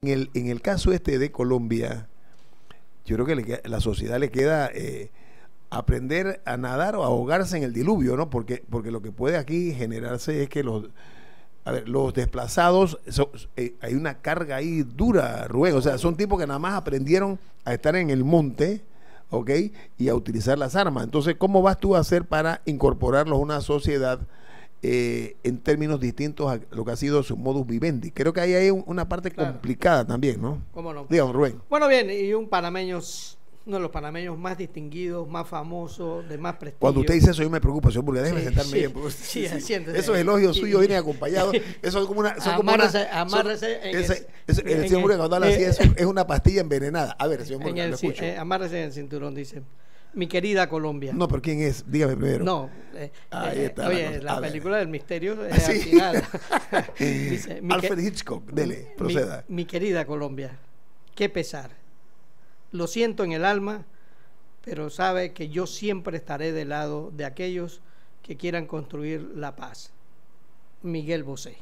En el caso este de Colombia, yo creo que la sociedad le queda aprender a nadar o a ahogarse en el diluvio, ¿no? Porque lo que puede aquí generarse es que los desplazados, hay una carga ahí dura, Rubén. O sea, son tipos que nada más aprendieron a estar en el monte, ¿ok? Y a utilizar las armas. Entonces, ¿cómo vas tú a hacer para incorporarlos a una sociedad en términos distintos a lo que ha sido su modus vivendi? Creo que ahí hay una parte complicada también, ¿no? ¿Cómo no? Dígame, Rubén. Bueno, bien, y uno de los panameños más distinguidos, más famosos, de más prestigio. Cuando usted dice eso yo me preocupo, señor, porque déjeme sentarme bien. Porque, esos elogios suyos vienen acompañados. Eso es como una... El señor Murgas, cuando habla así, es una pastilla envenenada. A ver, señor Murgas, lo escucho. Amárrese en el cinturón, dice. Mi querida Colombia. No, pero ¿quién es? Dígame primero. No. Ahí está. Oye, la película del misterio es al final. Dice, Alfred Hitchcock, dele, proceda. Mi querida Colombia, qué pesar. Lo siento en el alma, pero sabe que yo siempre estaré del lado de aquellos que quieran construir la paz. Miguel Bosé.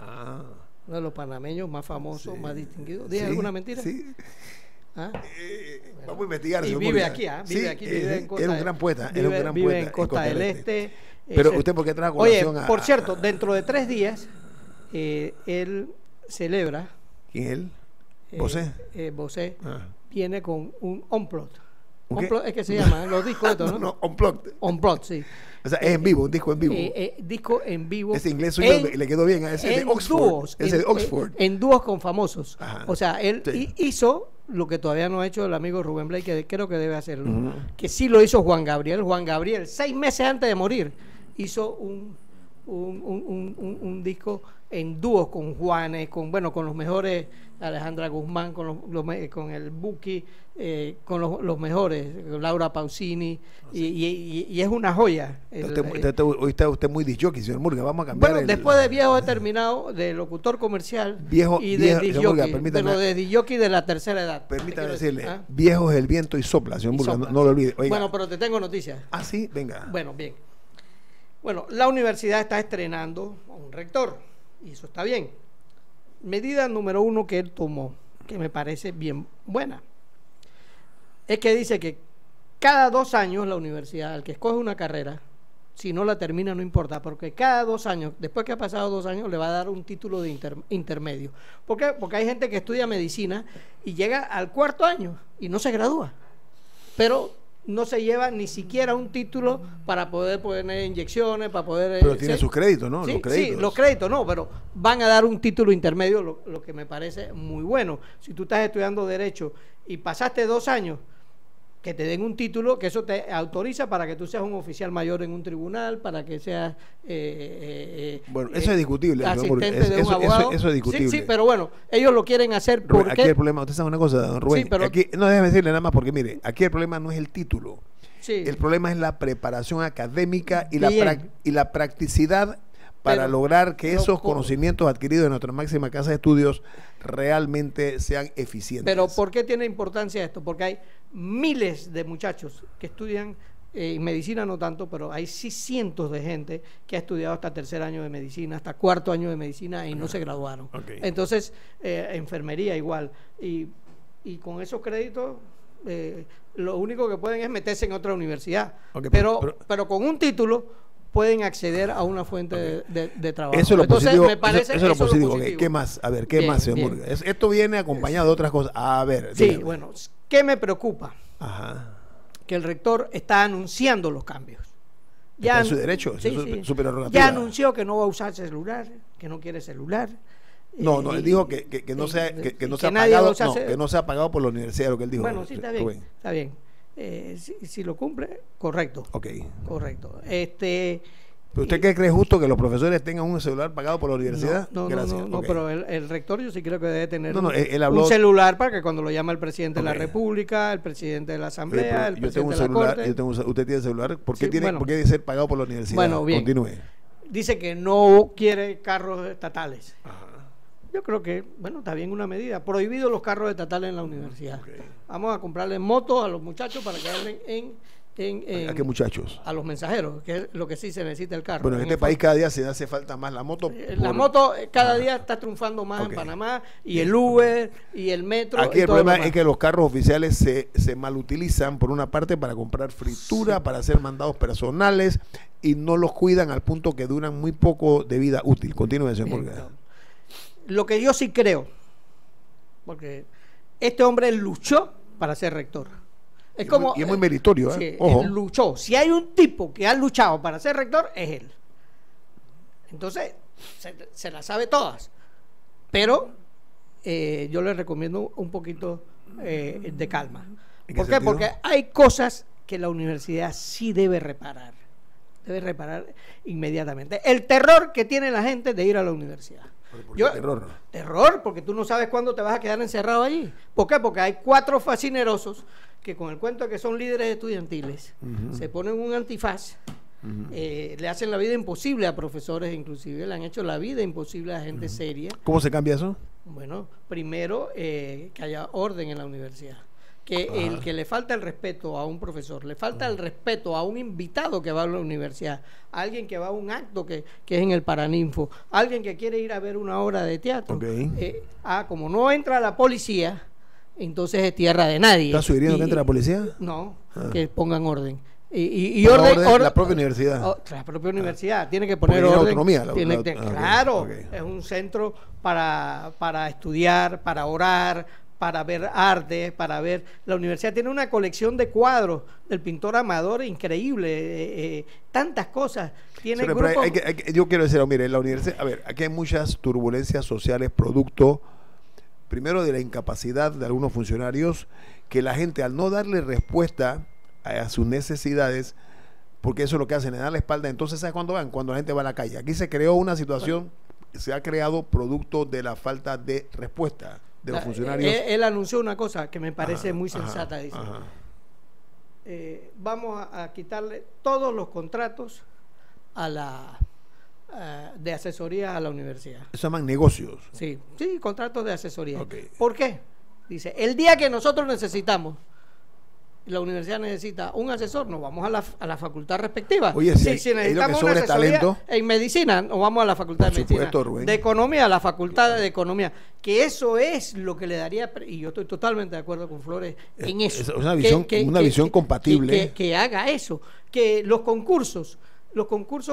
Ah. Uno de los panameños más famosos, más distinguidos. ¿Dije alguna mentira? Sí. ¿Ah? Bueno, vamos a investigar. Y vive aquí, ¿ah? Vive aquí, vive en Costa. Era un gran poeta. Vive en Costa del Este. Pero usted, ¿por qué trajo colación a...? Oye, por cierto, dentro de 3 días, él celebra... ¿Quién es él? ¿Bosé? Bosé. Ah. Viene con un unplugged. Es que se llama, los discos estos, ¿no? No, unplugged. Unplugged, sí. O sea, es en vivo, un disco en vivo. Disco en vivo. Ese inglés suyo le quedó bien a ese de Oxford. Ese de Oxford. En dúos con famosos. Ajá. O sea, él hizo lo que todavía no ha hecho el amigo Rubén Blake, que creo que debe hacerlo. Que sí lo hizo Juan Gabriel. Juan Gabriel, 6 meses antes de morir, hizo un disco en dúos con Juanes, con los mejores, Alejandra Guzmán, con el Buki, con los mejores, Laura Pausini, y es una joya. Hoy está usted muy disjockey, señor Murgas, vamos a cambiar. Bueno, después de viejo he terminado de locutor comercial y de disjockey, pero de disjockey de la tercera edad. Permítame decirle, viejo es el viento y sopla, señor Murgas, no lo olvide. Oiga. Bueno, pero te tengo noticias. Ah, sí, venga. Bueno, bien. Bueno, la universidad está estrenando a un rector, y eso está bien. Medida número 1 que él tomó, que me parece bien buena, es que dice que cada 2 años la universidad, al que escoge una carrera, si no la termina no importa, porque cada 2 años, después que ha pasado 2 años, le va a dar un título de intermedio. ¿Por qué? Porque hay gente que estudia medicina y llega al 4.º año y no se gradúa, pero no se lleva ni siquiera un título para poder poner inyecciones, para poder... Pero tiene sus créditos, ¿no? Sí, los créditos. Sí, los créditos no, pero van a dar un título intermedio, lo que me parece muy bueno. Si tú estás estudiando Derecho y pasaste 2 años, que te den un título, que eso te autoriza para que tú seas un oficial mayor en un tribunal, para que seas... bueno, eso es discutible. Asistente de un abogado. Eso es discutible. Sí, sí, pero bueno, ellos lo quieren hacer porque... Aquí el problema, usted sabe una cosa, don Rubén, sí, pero... aquí, no, déjeme decirle nada más porque, mire, aquí el problema no es el título. Sí. El problema es la preparación académica y la practicidad para lograr que esos conocimientos adquiridos en nuestra máxima casa de estudios realmente sean eficientes. Pero ¿por qué tiene importancia esto? Porque hay miles de muchachos que estudian en medicina, no tanto, pero hay sí cientos de gente que ha estudiado hasta 3er año de medicina, hasta 4er año de medicina y no se graduaron. Okay. Entonces, enfermería igual. Y con esos créditos... lo único que pueden es meterse en otra universidad. Okay, pero con un título pueden acceder a una fuente de trabajo. Eso es lo positivo. Me parece eso es lo positivo. Okay. ¿Qué más? A ver, ¿qué más, señor Murgas? Esto viene acompañado de otras cosas. A ver. Sí, dígame. Bueno, ¿qué me preocupa? Ajá. Que el rector está anunciando los cambios. Ya está en su derecho. Sí, ya anunció que no va a usar celular, que no quiere celular. No, no, él dijo que no sea pagado, no, que no sea pagado por la universidad, lo que él dijo. Bueno, sí, está bien, Rubén. Está bien. Si lo cumple, correcto. Ok. Correcto. ¿Pero usted qué cree justo que los profesores tengan un celular pagado por la universidad? No, no, pero el rector yo sí creo que debe tener un celular para que cuando lo llama el presidente de la República, el presidente de la Asamblea, el presidente de la Corte. ¿Usted tiene celular? ¿Por qué debe ser pagado por la universidad? Bueno, bien. Continúe. Dice que no quiere carros estatales. Ajá. Yo creo que, bueno, está bien una medida. Prohibido los carros estatales en la universidad. Okay. Vamos a comprarle motos a los muchachos para que anden en ¿A qué muchachos? A los mensajeros, que es lo que sí se necesita el carro. Bueno, en este país cada día se hace falta más la moto. La moto cada día está triunfando más en Panamá, y el Uber, y el metro. Aquí el problema es que los carros oficiales se malutilizan, por una parte, para comprar fritura, para hacer mandados personales, y no los cuidan al punto que duran muy poco de vida útil. Continúe, señor Murgas. Lo que yo sí creo, porque este hombre luchó para ser rector. Es como, y es muy meritorio, sí, ojo. Él luchó. Si hay un tipo que ha luchado para ser rector, es él. Entonces, se las sabe todas. Pero yo les recomiendo un poquito de calma. ¿Por qué? Porque hay cosas que la universidad sí debe reparar. Debe reparar inmediatamente. El terror que tiene la gente de ir a la universidad. Terror, porque tú no sabes cuándo te vas a quedar encerrado allí. ¿Por qué? Porque hay 4 fascinerosos que, con el cuento de que son líderes estudiantiles, se ponen un antifaz, le hacen la vida imposible a profesores, inclusive le han hecho la vida imposible a gente seria. ¿Cómo se cambia eso? Bueno, primero que haya orden en la universidad, que el que le falta el respeto a un profesor, le falta el respeto a un invitado que va a la universidad, a alguien que va a un acto que es en el Paraninfo, a alguien que quiere ir a ver una obra de teatro, como no entra la policía, entonces es tierra de nadie. ¿Estás sugiriendo que entre la policía? No, que pongan orden. Y orden, la propia universidad. La propia universidad tiene que poner orden. Autonomía, es un centro para estudiar, para orar, para ver arte, para ver... La universidad tiene una colección de cuadros del pintor Amador increíble, tantas cosas. Tiene yo quiero decir, mire, la universidad... A ver, aquí hay muchas turbulencias sociales producto... Primero, de la incapacidad de algunos funcionarios, que la gente, al no darle respuesta a sus necesidades, porque eso es lo que hacen, le dan la espalda. Entonces, ¿sabes cuándo van? Cuando la gente va a la calle. Aquí se creó una situación, se ha creado producto de la falta de respuesta de los funcionarios. Él anunció una cosa que me parece muy sensata. Dice, vamos a quitarle todos los contratos a la... de asesoría a la universidad. Se llaman negocios. Sí, sí, contratos de asesoría. ¿Por qué? Dice, el día que nosotros necesitamos, la universidad necesita un asesor, nos vamos a la facultad respectiva. Oye, si necesitamos una asesoría en medicina, nos vamos a la facultad de medicina. Rubén. De economía, a la facultad de economía. Que eso es lo que le daría, y yo estoy totalmente de acuerdo con Flores en eso. Es una visión, compatible. Que haga eso. Que los concursos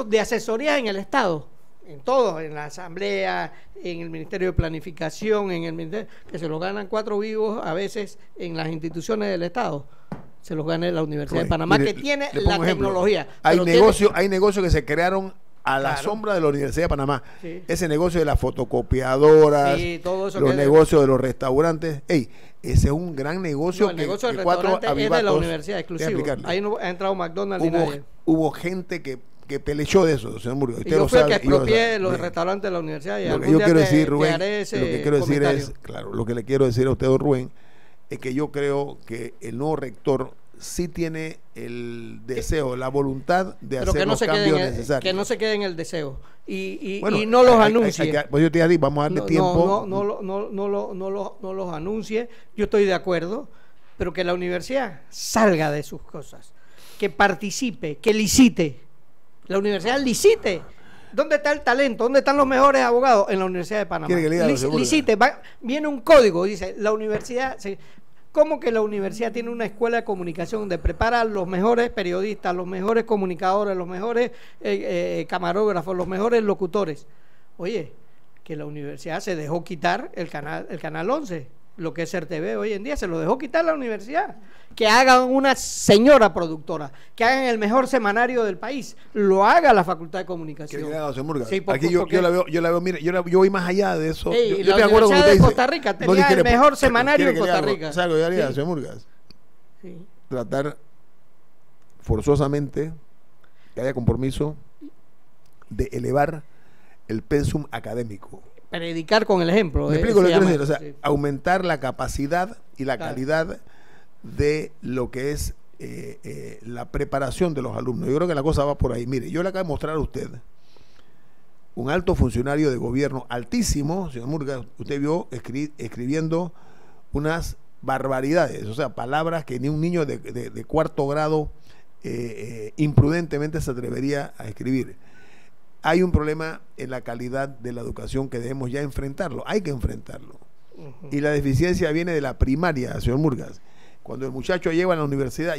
de asesoría en el Estado, en todo, en la Asamblea, en el Ministerio de Planificación, en el Ministerio, que se los ganan 4 vivos a veces en las instituciones del Estado, se los gana la Universidad de Panamá, que tiene la tecnología. Hay negocios que se crearon a la sombra de la Universidad de Panamá. Sí. Ese negocio de las fotocopiadoras, todo eso, los negocios de los restaurantes. Ese es un gran negocio. No, el negocio del restaurante es de la universidad, exclusivo. Ahí no ha entrado McDonald's ni nadie. Hubo gente que pelechó de eso, señor Murgas. Usted lo sabe. Yo fui el que expropié los restaurantes de la universidad. Y lo que yo quiero decir, Rubén, lo que le quiero decir a usted, Rubén, es que yo creo que el nuevo rector sí tiene el deseo, la voluntad de hacer los cambios necesarios. Que no se quede en el deseo y no los anuncie. Pues yo te dije, vamos a darle tiempo. No los anuncie. Yo estoy de acuerdo, pero que la universidad salga de sus cosas, que participe, que licite. La universidad licite. ¿Dónde está el talento? ¿Dónde están los mejores abogados? En la Universidad de Panamá. Licite. Viene un código, dice, la universidad... ¿Cómo que la universidad tiene una escuela de comunicación donde prepara a los mejores periodistas, los mejores comunicadores, los mejores camarógrafos, los mejores locutores? Oye, que la universidad se dejó quitar el canal 11, lo que es RTV hoy en día, se lo dejó quitar la universidad. Que hagan una señora productora, que hagan el mejor semanario del país, lo haga la Facultad de Comunicación. Sí, aquí yo voy más allá de eso. Yo te acuerdo con lo que dice. Costa Rica tenía el mejor semanario en Costa Rica. ¿Sabes lo que haría, señor Murgas? Tratar forzosamente, que haya compromiso, de elevar el pensum académico. Predicar con el ejemplo. Me explico lo que quiero decir, aumentar la capacidad y la calidad de lo que es la preparación de los alumnos. Yo creo que la cosa va por ahí. Mire, yo le acabo de mostrar a usted un alto funcionario de gobierno, altísimo, señor Murgas, usted vio escribiendo unas barbaridades, o sea, palabras que ni un niño de cuarto grado imprudentemente se atrevería a escribir. Hay un problema en la calidad de la educación que debemos ya enfrentarlo, hay que enfrentarlo. Y la deficiencia viene de la primaria, señor Murgas. Cuando el muchacho llega a la universidad,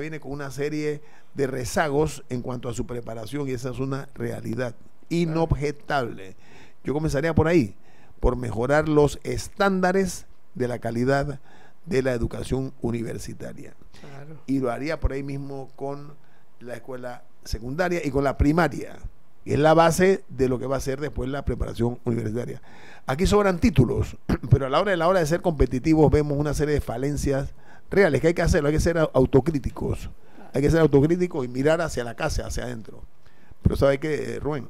viene con una serie de rezagos en cuanto a su preparación, y esa es una realidad inobjetable. Yo comenzaría por ahí, por mejorar los estándares de la calidad de la educación universitaria. Claro. Y lo haría por ahí mismo con la escuela secundaria y con la primaria. Es la base de lo que va a ser después la preparación universitaria. Aquí sobran títulos, pero a la hora de ser competitivos vemos una serie de falencias reales que hay que hacerlo, hay que ser autocríticos. Hay que ser autocríticos y mirar hacia la casa, hacia adentro. Pero ¿sabe qué, Rubén?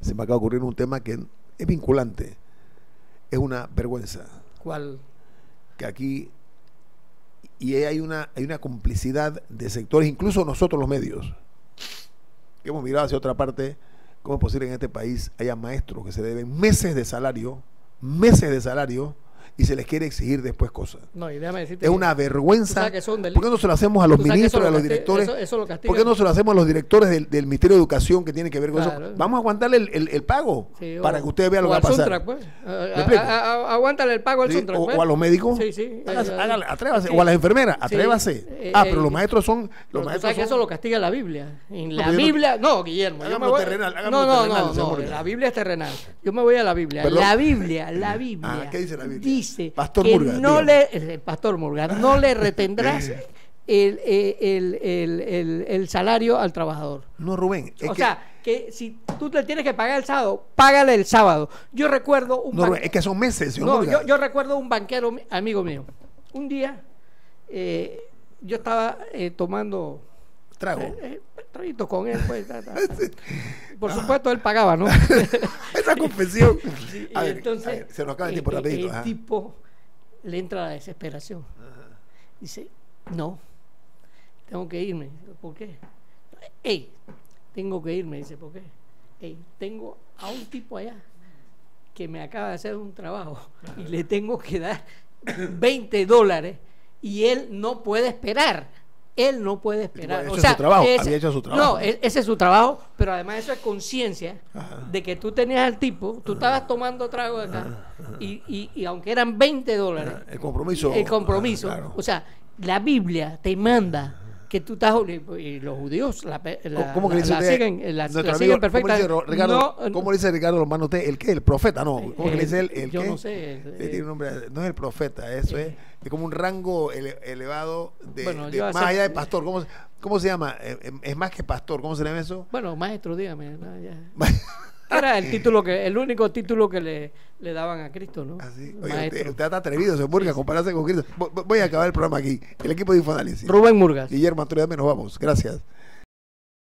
Se me acaba de ocurrir un tema que es vinculante. Es una vergüenza. ¿Cuál? Que aquí hay una complicidad de sectores, incluso nosotros los medios, que hemos mirado hacia otra parte. ¿Cómo es posible que en este país haya maestros que se deben meses de salario y se les quiere exigir después cosas? No, y déjame decirte, es una vergüenza. ¿Por qué no se lo hacemos a los ministros, a los directores? ¿Por qué no se lo hacemos a los directores del Ministerio de Educación, que tiene que ver con eso? Vamos a aguantarle el pago, sí, para que usted vea lo que va a pasar. Pues. Aguántale el pago al Suntrack. O a los médicos. Sí, sí. Atrévase. O a las enfermeras. Atrévase. Pero los maestros son... Los maestros, eso lo castiga la Biblia. La Biblia... No, Guillermo. No, la Biblia es terrenal. Yo me voy a la Biblia. La Biblia. ¿Qué dice? Dice Pastor que Murgas, no le, el Pastor Murgas, no le retendrás el salario al trabajador. No, Rubén. O sea, que si tú le tienes que pagar el sábado, págale el sábado. Yo recuerdo un... No, Rubén, es que son meses, señor Murgas. Yo recuerdo un banquero amigo mío. Un día yo estaba tomando... Trago. Traguitos con él, pues. Por supuesto, él pagaba, ¿no? Esa confesión. Entonces, se nos acaba el tiempo rapidito. El tipo le entra la desesperación. Ajá. Dice, no, tengo que irme. ¿Por qué? Tengo que irme. Dice, ¿por qué? Tengo a un tipo allá que me acaba de hacer un trabajo y le tengo que dar $20 y él no puede esperar. Él no puede esperar. O sea, había hecho su trabajo. No, ese es su trabajo, pero además eso es conciencia de que tú tenías al tipo, tú estabas tomando trago de acá, y aunque eran $20... El compromiso. El compromiso. Claro. O sea, la Biblia te manda que tú estás... Y los judíos la siguen perfecta. ¿Cómo le dice Ricardo Romano usted? ¿El qué? ¿El profeta? No. ¿Cómo le dice el qué? Yo no sé. Tiene un nombre, no es el profeta, eso es como un rango elevado de, bueno, más allá de pastor. ¿Cómo se llama? Es más que pastor, ¿cómo se llama eso? Bueno, maestro, dígame. No, era el título el único título que le daban a Cristo, ¿no? Así. Oye, usted está atrevido, señor Murgas, compararse con Cristo. Voy a acabar el programa aquí. El equipo de Infoanálisis. Rubén Murgas. Guillermo Antonio, nos vamos. Gracias.